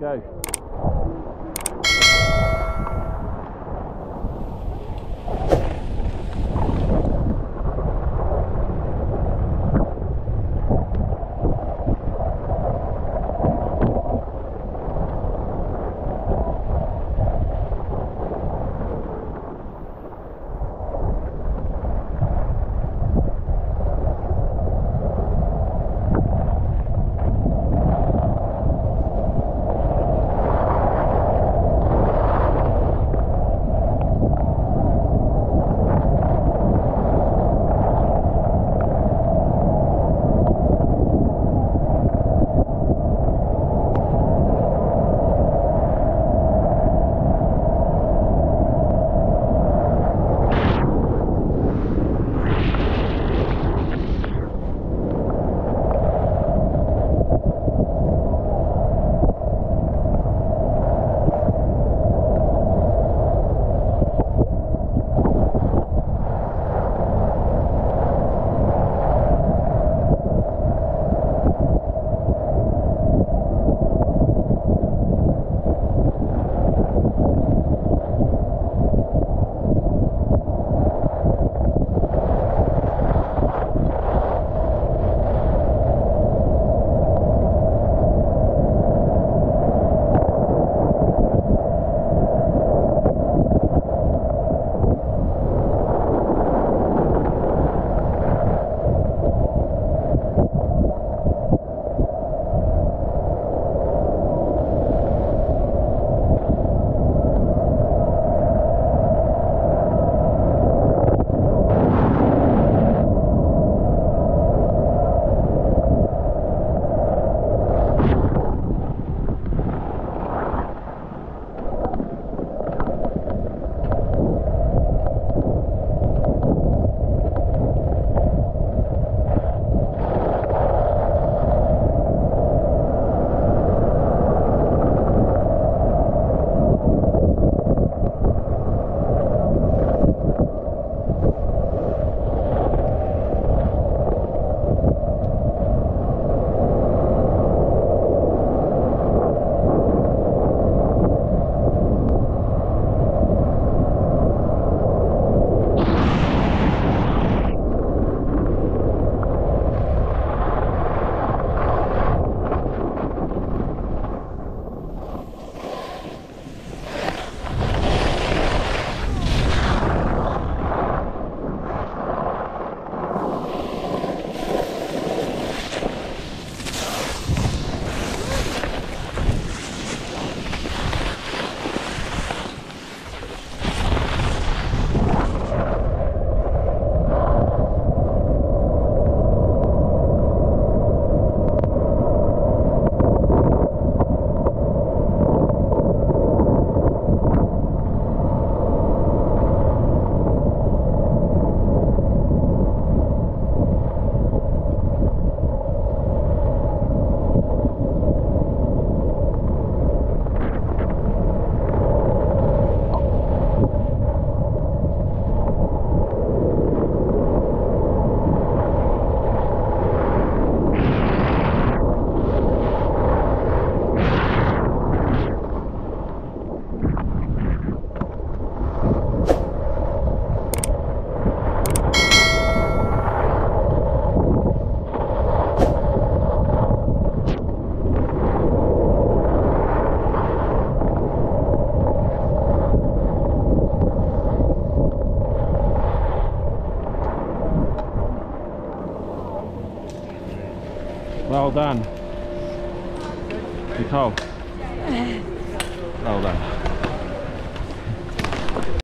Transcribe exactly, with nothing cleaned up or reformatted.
go. Well done, Nicole. Well done.